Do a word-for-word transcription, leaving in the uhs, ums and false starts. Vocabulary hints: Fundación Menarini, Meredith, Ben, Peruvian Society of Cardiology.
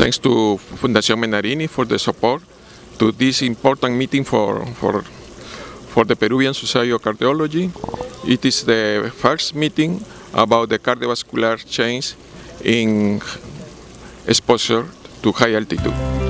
Thanks to Fundación Menarini for the support to this important meeting for, for, for the Peruvian Society of Cardiology. It is the first meeting about the cardiovascular change in exposure to high altitude.